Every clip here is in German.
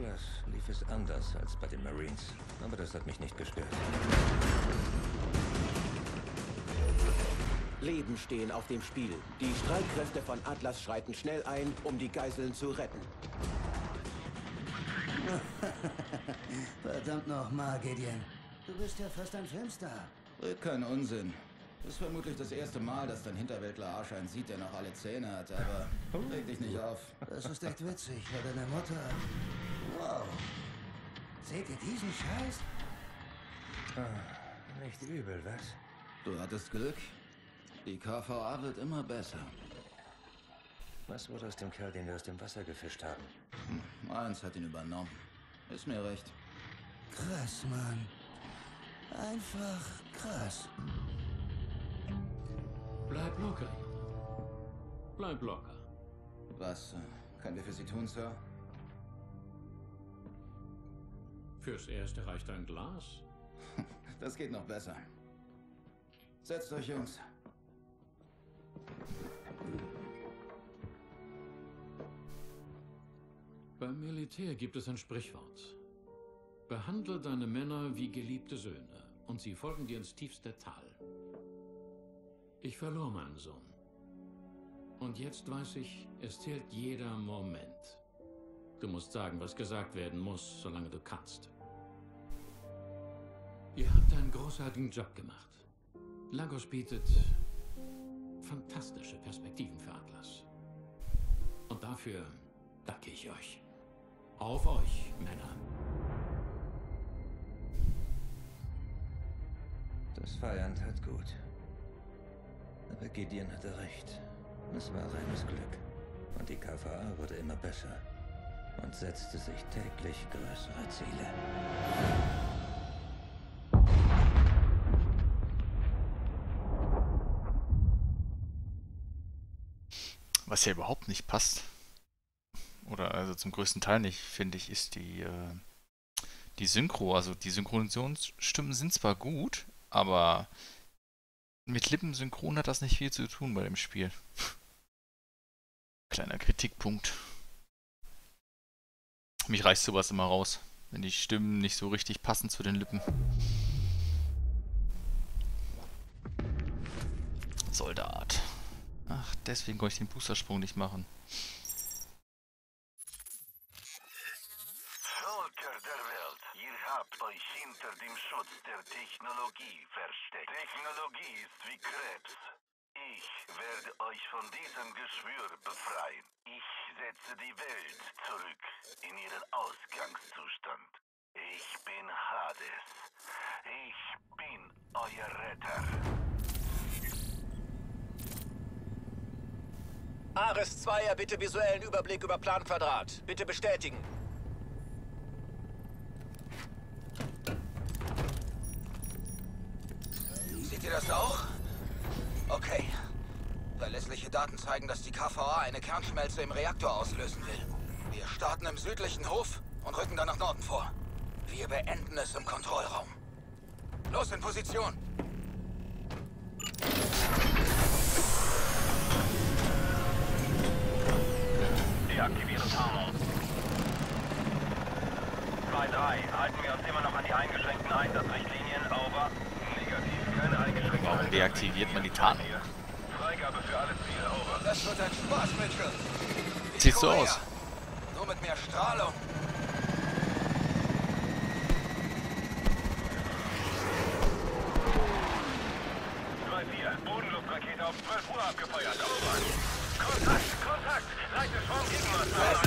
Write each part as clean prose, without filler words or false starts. Atlas lief es anders als bei den Marines, aber das hat mich nicht gestört. Leben stehen auf dem Spiel. Die Streitkräfte von Atlas schreiten schnell ein, um die Geiseln zu retten. Verdammt nochmal, Gideon. Du bist ja fast ein Filmstar. Red keinen Unsinn. Das ist vermutlich das erste Mal, dass dein Hinterwäldler Arsch einen sieht, der noch alle Zähne hat, aber reg dich nicht auf. Das ist echt witzig, weil deine Mutter... Wow. Seht ihr diesen Scheiß? Ah, nicht übel, was? Du hattest Glück. Die KVA wird immer besser. Was wurde aus dem Kerl, den wir aus dem Wasser gefischt haben? Eins hat ihn übernommen. Ist mir recht. Krass, Mann. Einfach krass. Bleib locker. Bleib locker. Was können wir für Sie tun, Sir? Fürs Erste reicht ein Glas. Das geht noch besser. Setzt euch, Jungs. Beim Militär gibt es ein Sprichwort. Behandle deine Männer wie geliebte Söhne und sie folgen dir ins tiefste Tal. Ich verlor meinen Sohn. Und jetzt weiß ich, es zählt jeder Moment. Du musst sagen, was gesagt werden muss, solange du kannst. Ihr habt einen großartigen Job gemacht. Lagos bietet fantastische Perspektiven für Atlas. Und dafür danke ich euch. Auf euch, Männer. Das Feiern tat gut. Aber Gideon hatte recht. Es war reines Glück. Und die KVA wurde immer besser. Und setzte sich täglich größere Ziele. Was hier überhaupt nicht passt, oder also zum größten Teil nicht, finde ich, ist die Synchro. Also die Synchronisationsstimmen sind zwar gut, aber mit Lippensynchron hat das nicht viel zu tun bei dem Spiel. Kleiner Kritikpunkt. Mich reißt sowas immer raus, wenn die Stimmen nicht so richtig passen zu den Lippen. Soldat. Ach, deswegen konnte ich den Boostersprung nicht machen. Technologie versteckt. Technologie ist wie Krebs. Ich werde euch von diesem Geschwür befreien. Ich setze die Welt zurück in ihren Ausgangszustand. Ich bin Hades. Ich bin euer Retter. Ares 2 erbitte visuellen Überblick über Planquadrat. Bitte bestätigen. Seht ihr das auch? Okay. Verlässliche Daten zeigen, dass die KVA eine Kernschmelze im Reaktor auslösen will. Wir starten im südlichen Hof und rücken dann nach Norden vor. Wir beenden es im Kontrollraum. Los in Position! Deaktivieren Tarnung. 2-3. Halten wir uns immer noch an die eingeschränkten Einsatzrichtlinien. Over. Warum deaktiviert man die Tarnung? Das wird ein Spaß, Mitchell. Sieht so aus. Nur mit mehr Strahlung. Bodenluftrakete auf 12 Uhr abgefeuert. Kontakt, Kontakt. Leichte Schwarmgegenmaßnahme.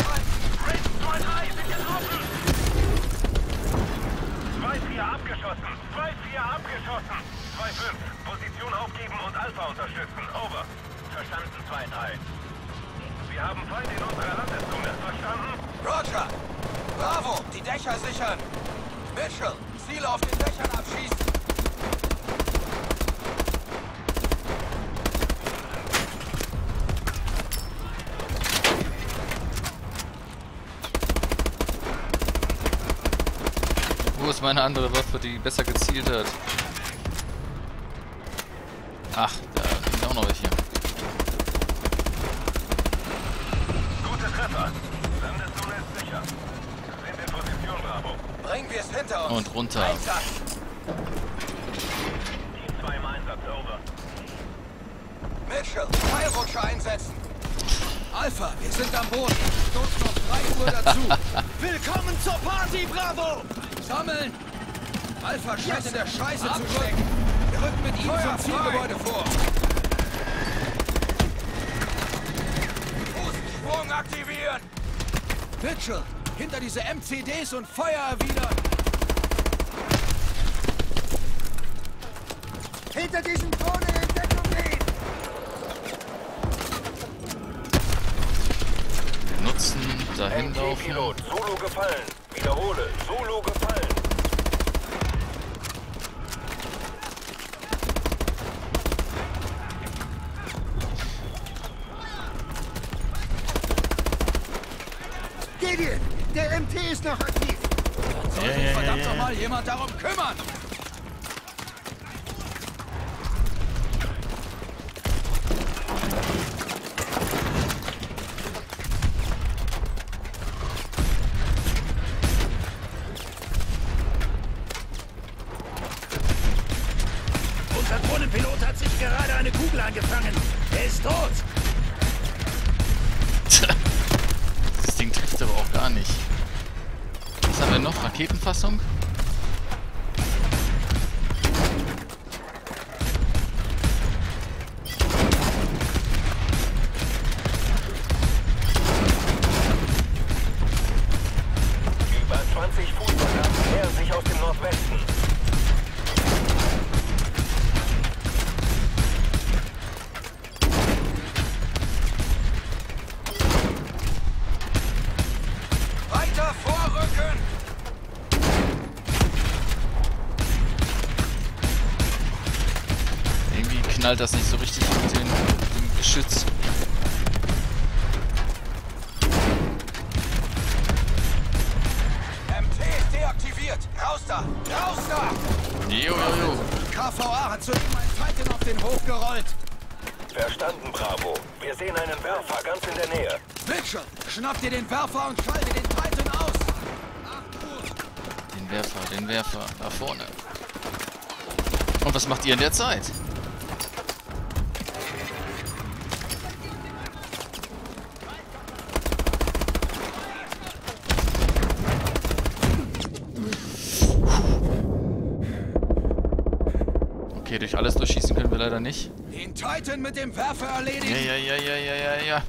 Red 2-3 sind getroffen. 2-4 abgeschossen. 2-4 abgeschossen. 2-5. Position aufgeben und Alpha unterstützen. Over. Verstanden, 2-3. Wir haben Feinde in unserer Landeszone. Verstanden? Roger! Bravo! Die Dächer sichern! Mitchell! Ziele auf den Dächern abschießen! Wo ist meine andere Waffe, die besser gezielt hat? Ach, da sind auch noch welche. Gute Treffer. Landeszone ist sicher. Sind im hinter uns. Und runter. Mitchell, Fallrutsche einsetzen. Alpha, wir sind am Boden. Stoß noch 3 Uhr dazu. Willkommen zur Party, Bravo! Sammeln! Alpha scheint in der Scheiße zu stecken. Wir rücken mit ihm zum Zielgebäude vor. Fußsprung aktivieren! Mitchell, hinter diese MCDs und Feuer erwidern! Hinter diesen Drohnen in Deckung gehen! Nutzen, dahin laufen. Pilot, Solo gefallen. Wiederhole, Solo gefallen. Der MT ist noch aktiv. Dann sollte sich verdammt nochmal jemand darum kümmern. Unser Drohnenpilot hat sich gerade eine Kugel angefangen. Er ist tot. Trifft aber auch gar nicht. Was haben wir noch? Raketenfassung? Über 20 Fuß nähern sich aus dem Nordwesten. Knallt das nicht so richtig mit dem Geschütz. MT deaktiviert. Raus da! Raus da! Jojojo. KVA hat soeben einen Titan auf den Hof gerollt. Verstanden, Bravo. Wir sehen einen Werfer ganz in der Nähe. Mitchell, schnapp dir den Werfer und schalte den Titan aus. Den Werfer. Da vorne. Und was macht ihr in der Zeit? Okay, durch alles durchschießen können wir leider nicht. Den Titan mit dem Werfer erledigen! Ja.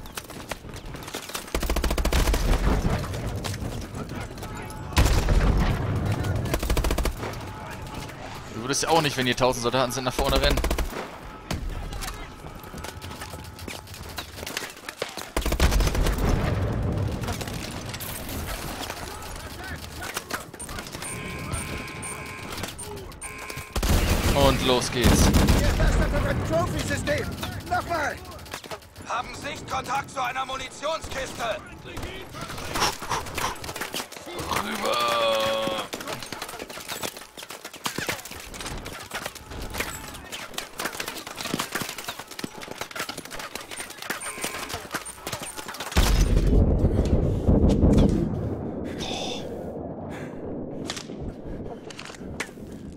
Du würdest ja auch nicht, wenn hier 1000 Soldaten sind, nach vorne rennen. Und los geht's. Nochmal. Haben Sichtkontakt zu einer Munitionskiste. Rüber.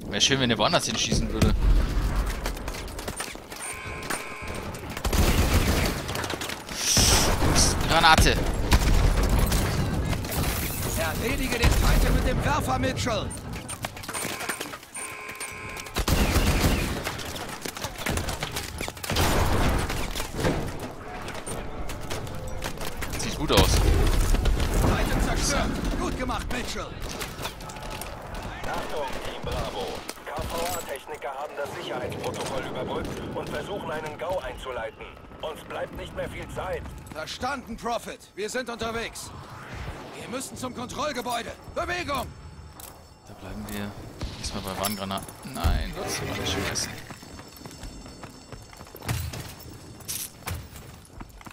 Wäre schön, wenn er woanders hinschießen würde. Ups, Granate! Erledige den Feind mit dem Werfer, Mitchell! Sieht gut aus. Feind zerstört! Gut gemacht, Mitchell! Achtung, Team Bravo! KVA-Techniker haben das Sicherheitsprotokoll überbrückt und versuchen, einen GAU einzuleiten. Uns bleibt nicht mehr viel Zeit. Verstanden, Prophet. Wir sind unterwegs. Wir müssen zum Kontrollgebäude. Bewegung! Da bleiben wir. Diesmal bei Warngranaten. Nein, das war nicht scheiße.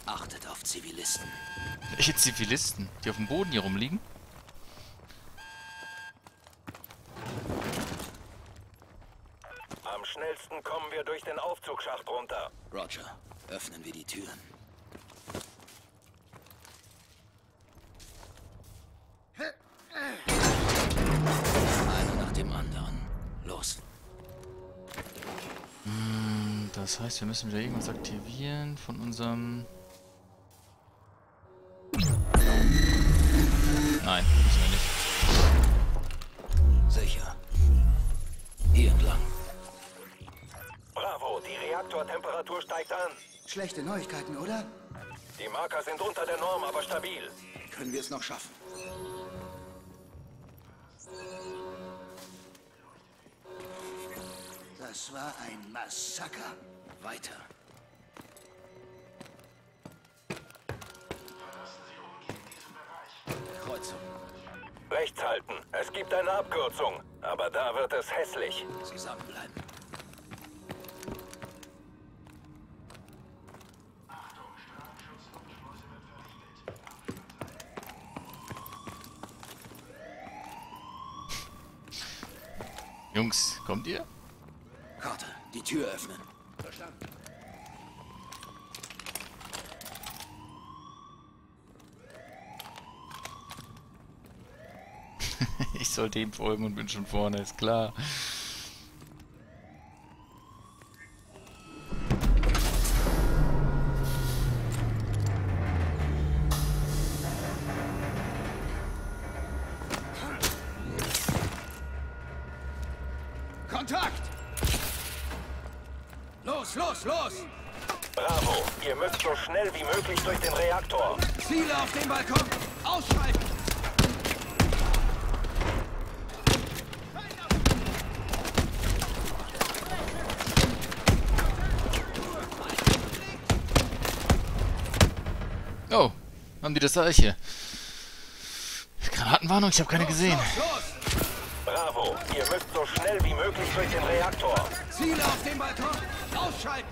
Achtet auf Zivilisten. Welche Zivilisten? Die auf dem Boden hier rumliegen? Am schnellsten kommen wir durch den Aufzugsschacht runter. Roger, öffnen wir die Türen. Das heißt, wir müssen wieder irgendwas aktivieren von unserem... Nein, müssen wir nicht. Sicher. Hier entlang. Bravo, die Reaktortemperatur steigt an. Schlechte Neuigkeiten, oder? Die Marker sind unter der Norm, aber stabil. Können wir es noch schaffen? Das war ein Massaker. Weiter. Kreuzung. Rechts halten. Es gibt eine Abkürzung. Aber da wird es hässlich. Zusammenbleiben. Jungs, kommt ihr? Carter, die Tür öffnen. Verstanden. Ich sollte ihm folgen und bin schon vorne, ist klar. Oh, haben die das gleiche? Granatenwarnung, ich habe keine gesehen. Los. Bravo, ihr müsst so schnell wie möglich durch den Reaktor. Ziele auf den Balkon, ausschalten.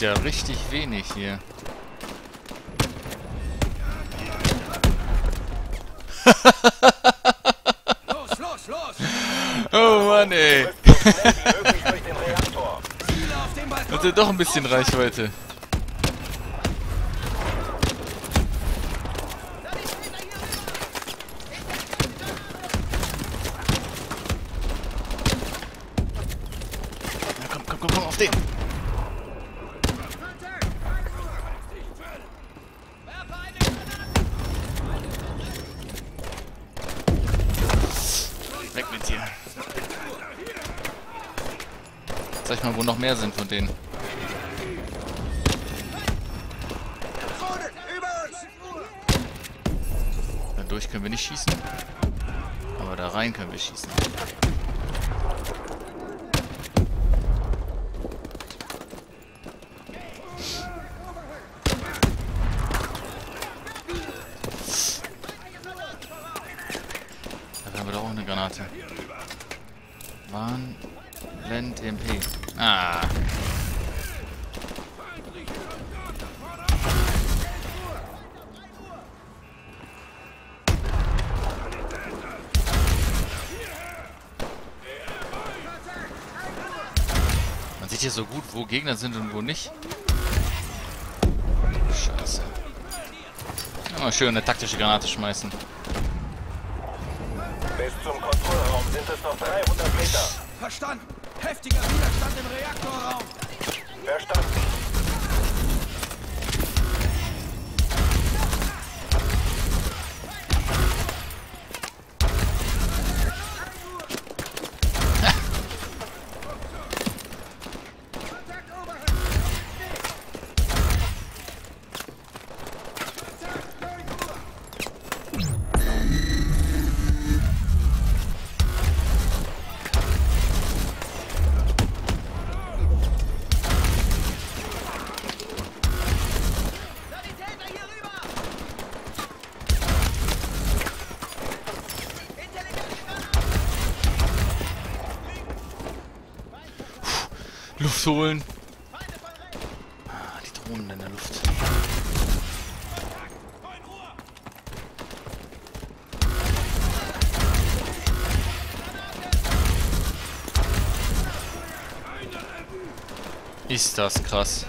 Ja, richtig wenig hier. Los, los, los! Oh Mann, ey! Hatte doch ein bisschen Reichweite. Na, komm, komm, komm, komm, auf den! Mal, wo noch mehr sind von denen. Dadurch können wir nicht schießen. Aber da rein können wir schießen. Da haben wir doch auch eine Granate. Waren... Blend MP. Ah. Man sieht hier so gut, wo Gegner sind und wo nicht. Scheiße. Mal schön eine taktische Granate schmeißen. Bis zum Kontrollraum sind es noch 300 Meter. Verstanden. Heftiger Widerstand im Reaktorraum. Verstanden. Luft holen. Ah, die Drohnen in der Luft. Ist das krass.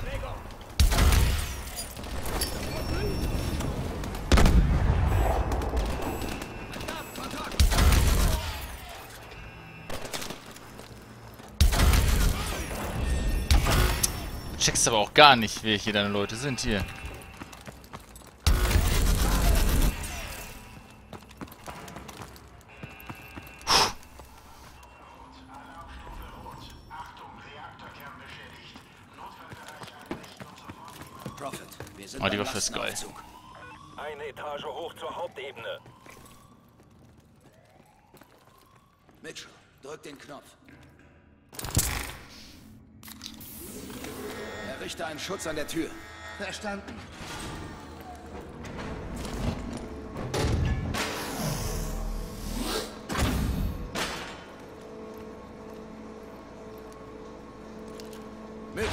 Du checkst aber auch gar nicht, wer hier deine Leute sind hier. Oh, die Waffe ist geil. Eine Etage hoch zur Hauptebene. Mitchell, drück den Knopf. Errichte einen Schutz an der Tür. Verstanden. Mitchell,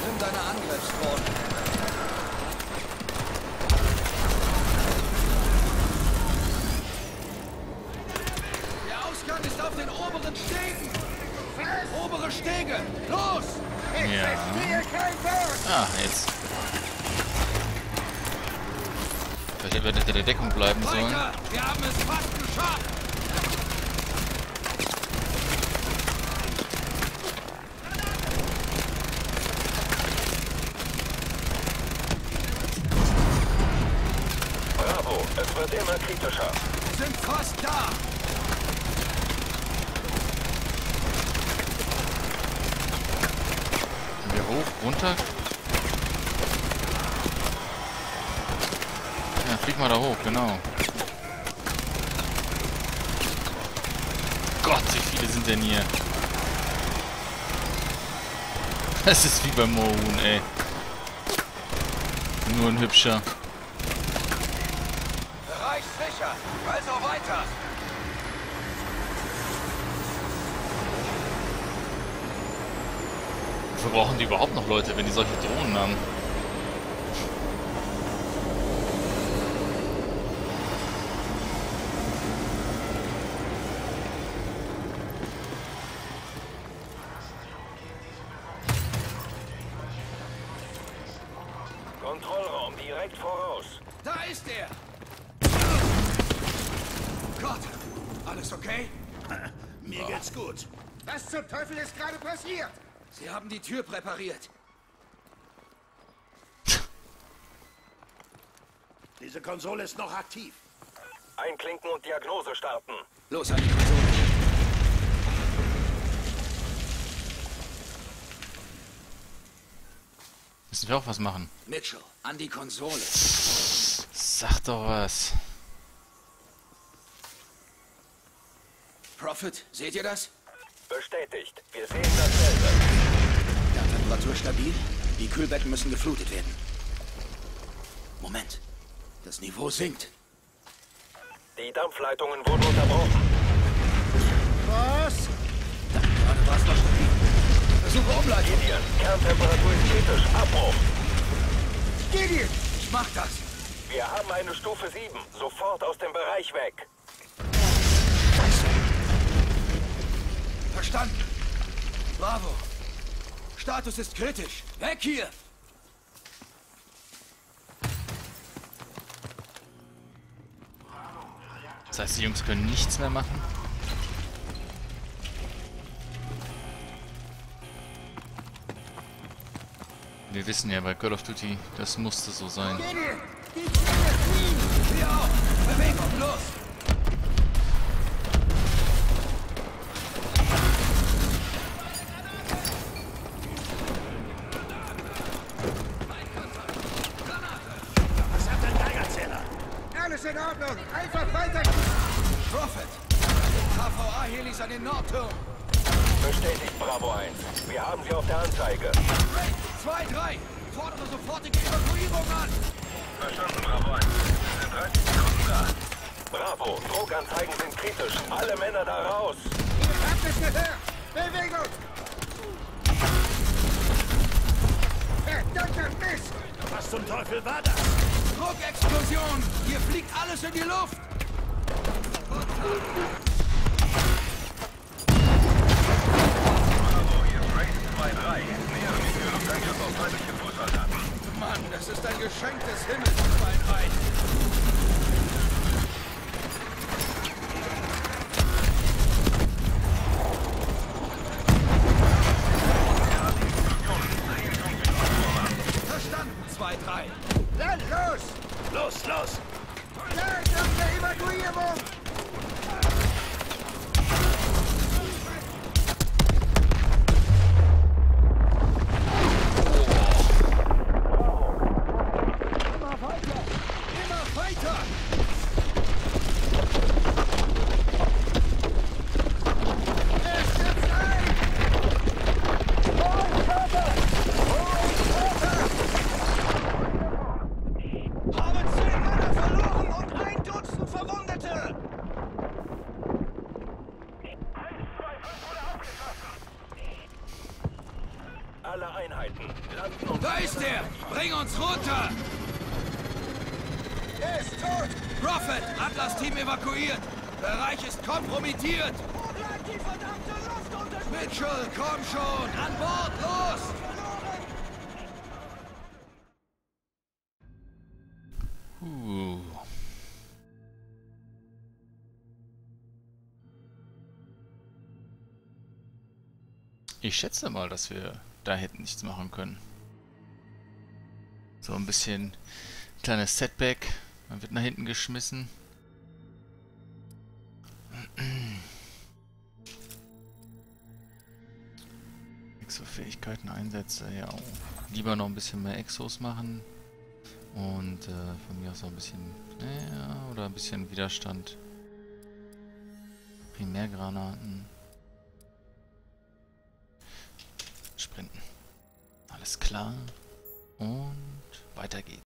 nimm deine Angriffsdrohne. Auf den oberen Stegen! Obere Stege! Los! Ich verstehe kein Wort! Ah, jetzt. Vielleicht hätten wir hinter der Deckung bleiben sollen. Weiter. Wir haben es fast geschafft! Bravo, es wird immer kritischer. Wir sind fast da! Hoch, runter. Ja, flieg mal da hoch, genau. Gott, wie viele sind denn hier? Das ist wie bei Moorhuhn, ey. Nur ein hübscher. Bereich sicher, also weiter. Wofür brauchen die überhaupt noch Leute, wenn die solche Drohnen haben? Kontrollraum direkt voraus. Da ist er! Gott! Alles okay? Mir geht's gut. Was zum Teufel ist gerade passiert? Sie haben die Tür präpariert. Diese Konsole ist noch aktiv. Einklinken und Diagnose starten. Los an die Konsole. Müssen wir auch was machen? Mitchell, an die Konsole. Sag doch was. Prophet, seht ihr das? Bestätigt. Wir sehen dasselbe. Temperatur stabil. Die Kühlbetten müssen geflutet werden. Moment. Das Niveau sinkt. Die Dampfleitungen wurden unterbrochen. Was? Da gerade war es doch stabil. Versuche Umleitung. Gideon, Kerntemperatur ist kritisch. Abbruch. Gideon, ich mach das. Wir haben eine Stufe 7. Sofort aus dem Bereich weg. Scheiße. Verstanden. Bravo. Status ist kritisch. Weg hier! Das heißt, die Jungs können nichts mehr machen? Wir wissen ja, bei Call of Duty, das musste so sein. Hier auf! Bewegung, los! In Ordnung. Einfach weiter. Prophet. HVA-Helix an den Nordturm. Bestätigt Bravo 1. Wir haben sie auf der Anzeige. 2-3. Fordere sofortige Evakuierung an. Verstanden, Bravo 1. Wir sind 30 Sekunden da. Bravo. Druckanzeigen sind kritisch. Alle Männer da raus. Ihr habt es gehört. Bewegung. Verdammter Mist. Was zum Teufel war das? Druckexplosion! Hier fliegt alles in die Luft! Bravo, hier Race 2-3. Nähere die Tür Kompromittiert! Wo bleibt die verdammte Luft unter mir? Mitchell, komm schon! An Bord, los! Ich schätze mal, dass wir da hätten nichts machen können. So ein bisschen kleines Setback. Man wird nach hinten geschmissen. Exo-Fähigkeiten einsetze, ja. Lieber noch ein bisschen mehr Exos machen. Und von mir aus noch ein bisschen. Ja, oder ein bisschen Widerstand. Primärgranaten. Sprinten. Alles klar. Und weiter geht's.